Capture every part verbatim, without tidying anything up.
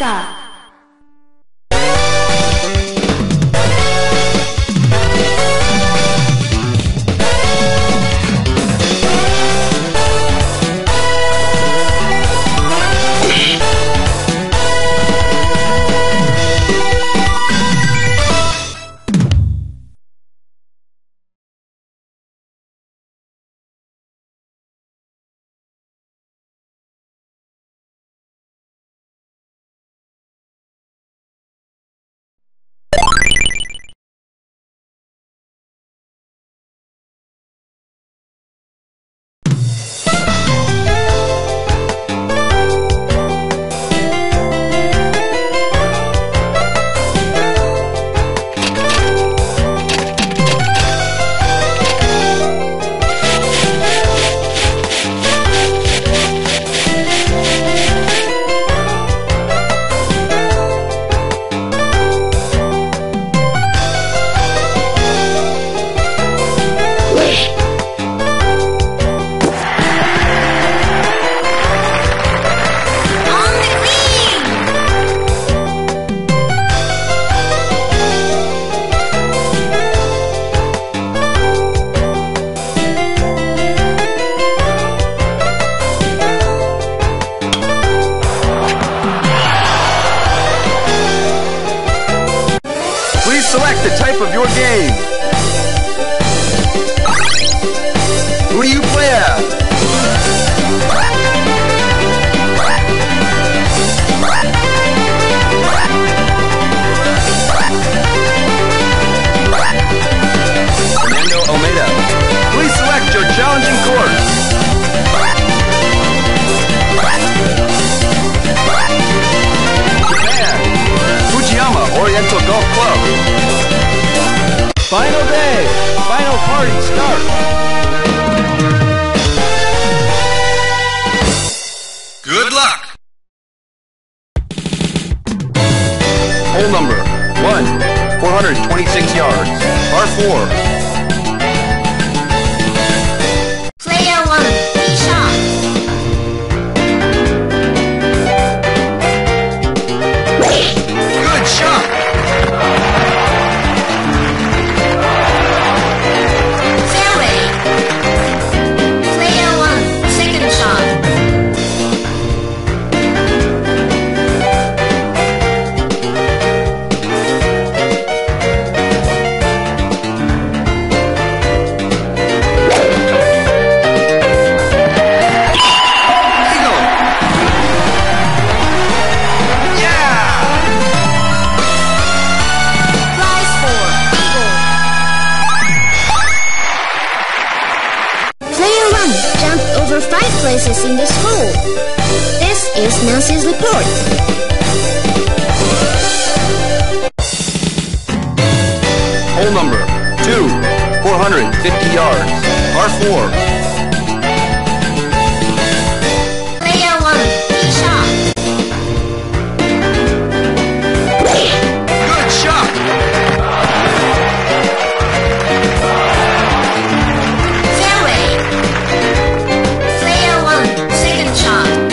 Alaska. Select the type of your game. Who do you play at? Oriental Golf Club. Final day! Final party start! Good luck! Hole number one, four hundred twenty-six yards, par four. Places in this hole. This is Nancy's report. Hole number two, four hundred fifty yards, par four. Player one, good shot. Good shot. Fairway. Second shot.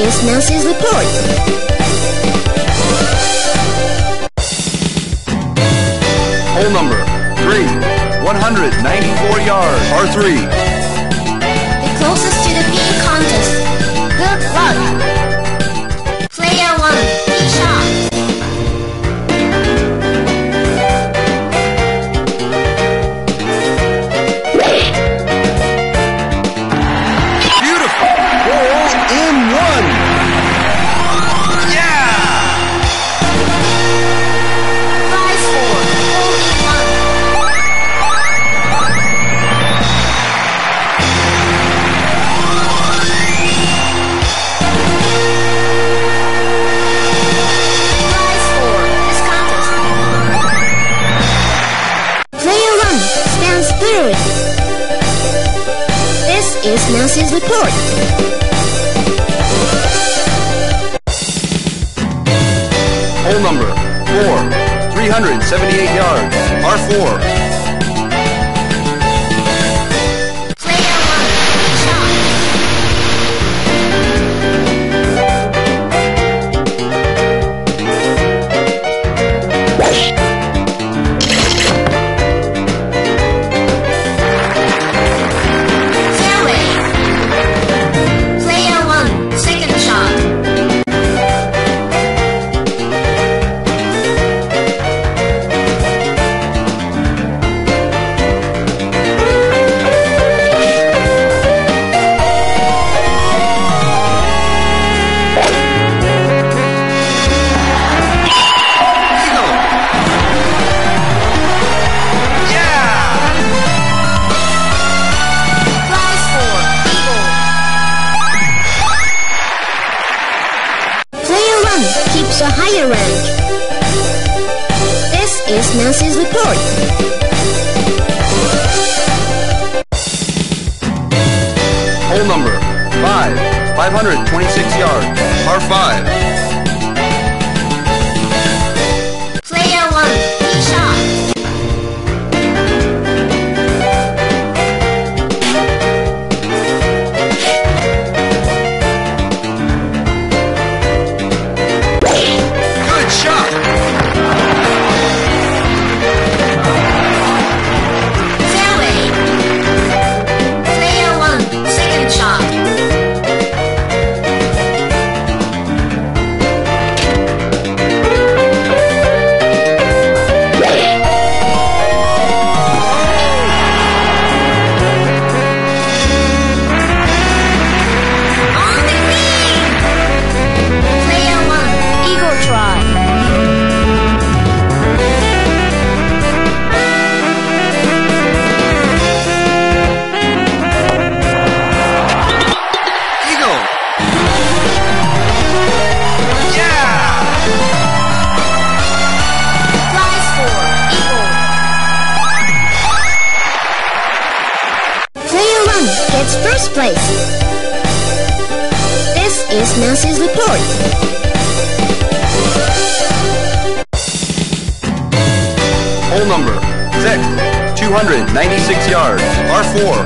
Is Nancy's report. Hole number three, one hundred ninety-four yards, par three. The closest to the pin contest. Good luck. Player one, good shot. This is Nancy's report. Hole number four, three hundred seventy-eight yards, par four. Player one, shot. Fairway. Player one, second shot. Keeps a higher rank. This is Nancy's report. Hole number five, five hundred twenty-six yards, par five. Gets first place. This is Nancy's report. Hole number six, two hundred ninety-six yards, par four.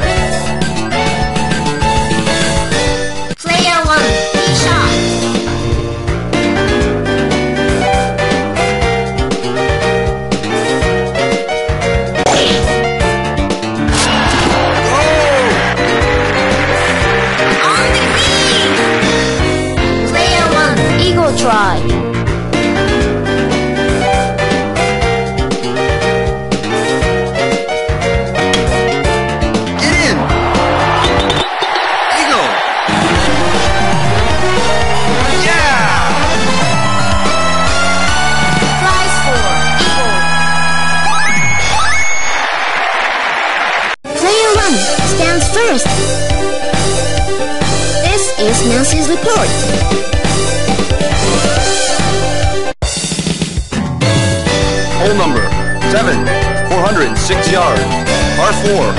Try. Hole number seven, four hundred six yards, par four.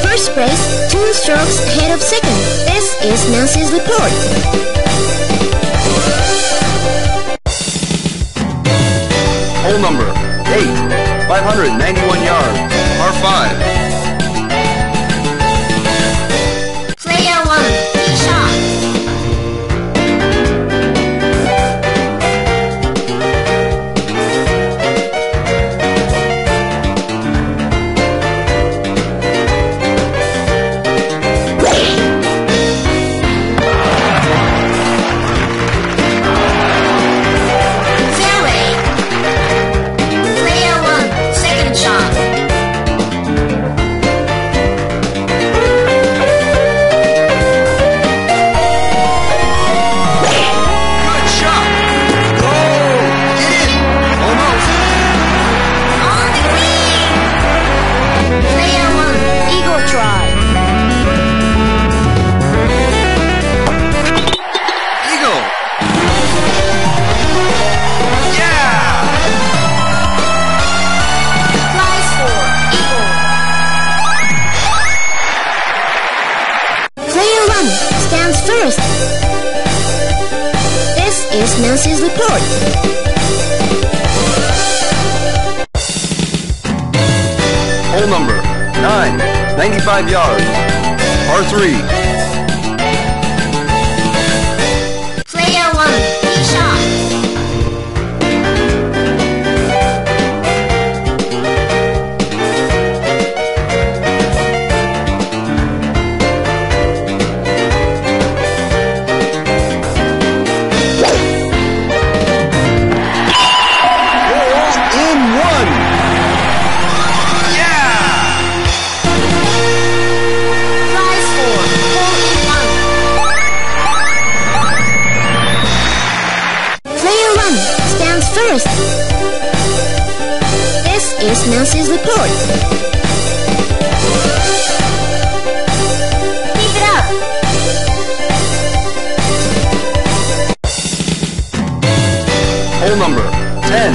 First place, two strokes ahead of second. This is Nancy's report. Hole number eight, five hundred ninety-one yards, par five. first. This is Nancy's report. Hole number nine, ninety-five yards, par three. Player one, tee shot. In one. First. This is Nancy's report. Keep it up. Hole number ten,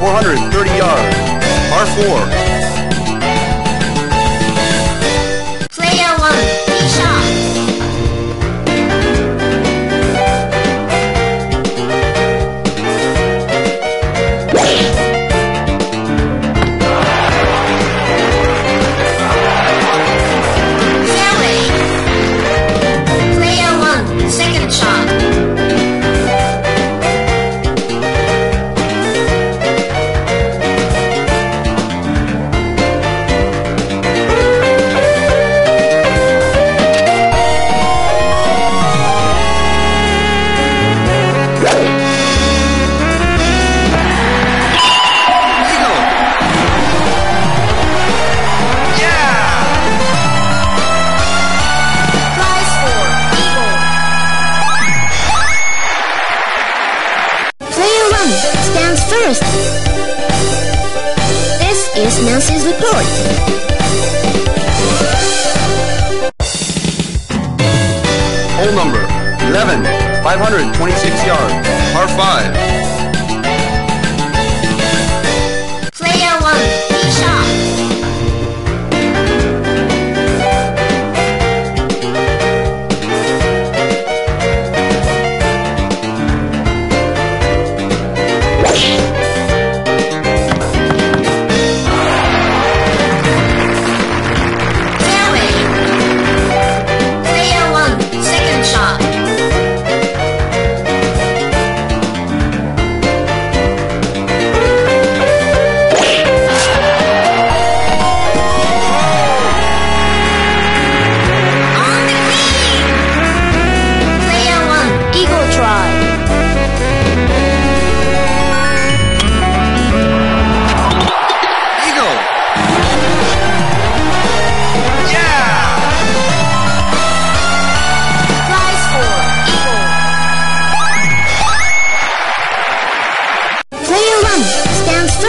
four hundred thirty yards, par four. Player one, tee shot. First. This is Nancy's report. Hole number eleven, five hundred twenty-six yards, par five. Player one, tee shot.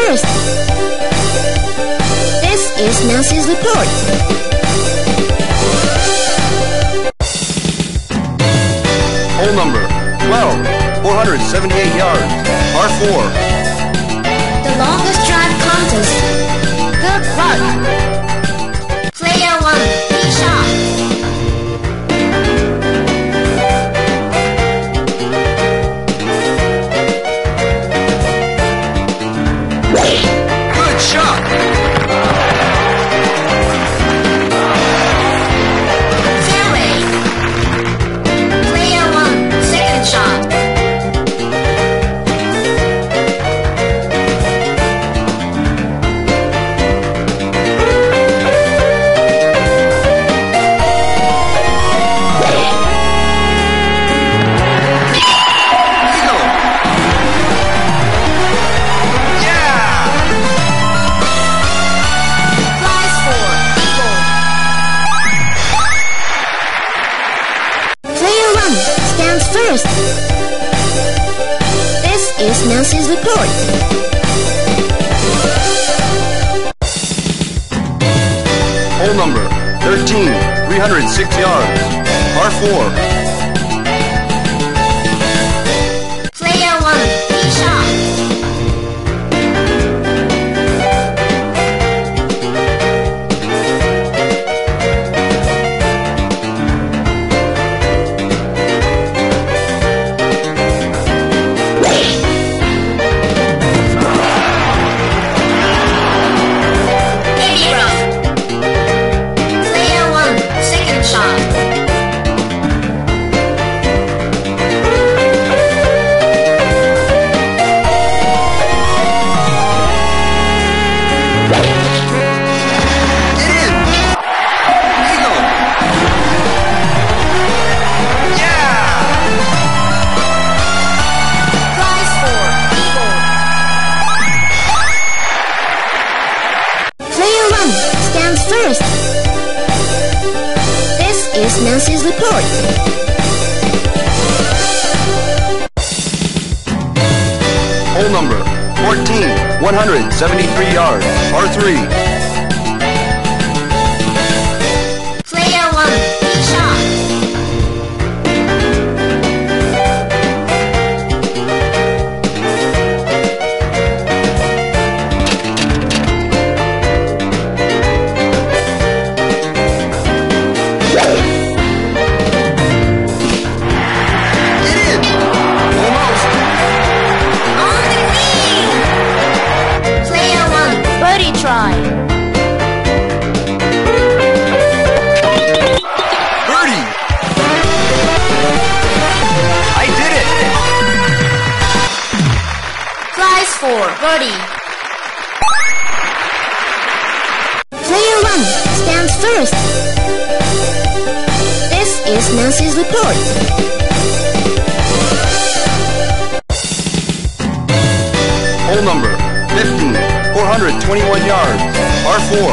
First. This is Nancy's report. Hole number twelve, four hundred seventy-eight yards, par four. The longest drive contest. Good luck. Player one, tee shot. First. This is Nancy's report. Hole number thirteen, three hundred six yards, par four. Player one, tee shot. is Nancy's report. Hole number fourteen, one hundred seventy-three yards, par three. Birdie. Player one stands first. This is Nancy's report. Hole number fifteen, four hundred twenty-one yards, par four.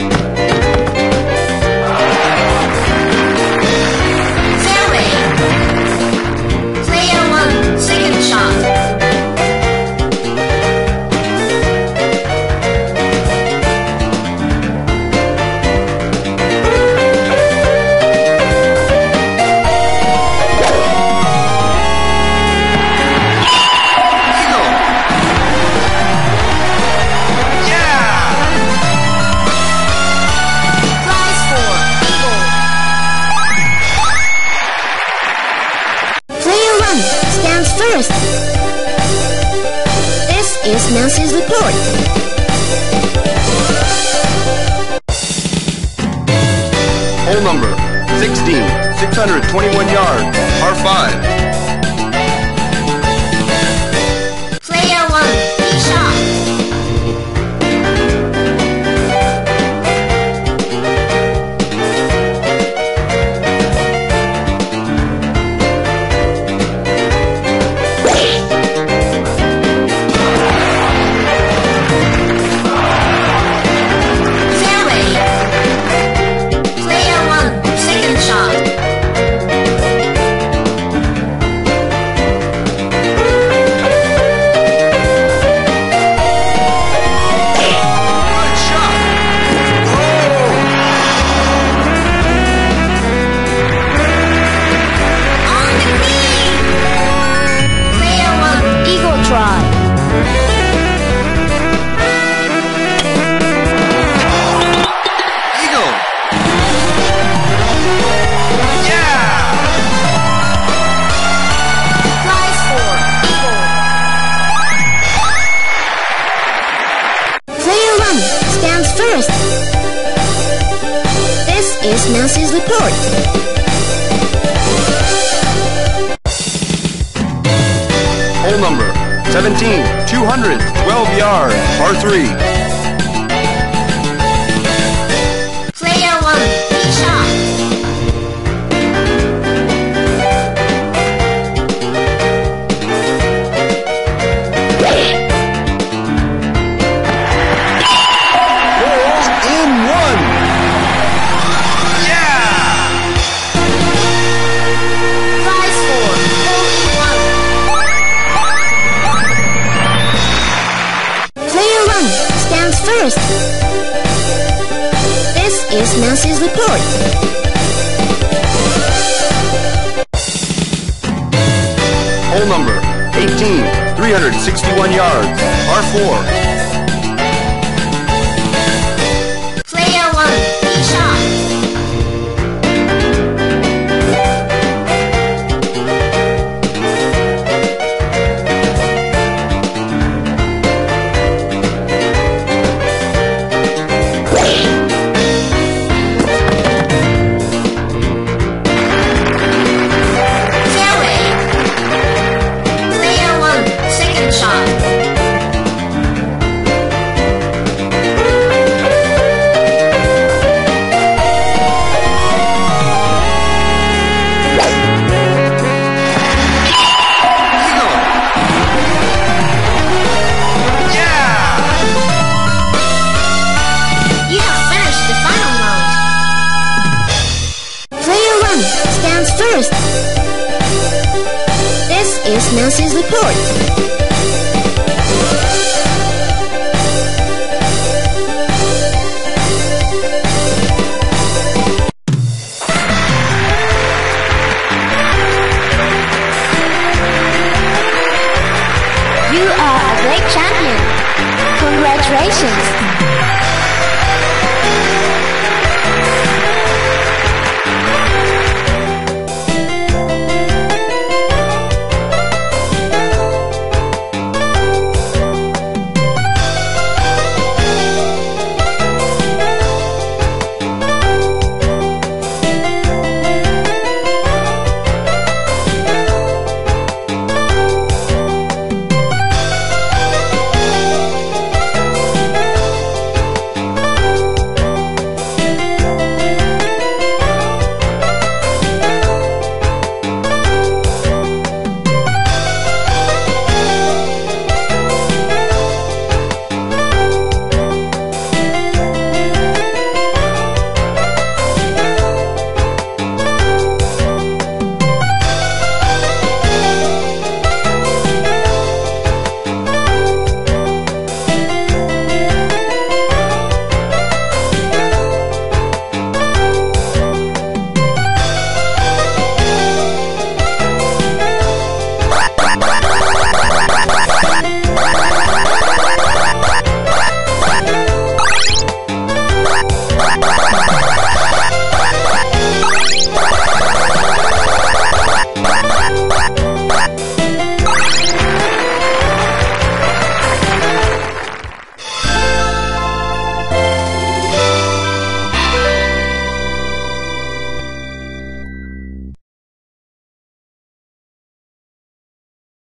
First, this is Nancy's report. Hole number sixteen, six hundred twenty-one yards, par five. First, this is Nancy's report. Hole number seventeen, two hundred twelve yards, par three. First, this is Nancy's report. Hole number eighteen, three hundred sixty-one yards, par four. comes first. This is Nancy's report. Congratulations!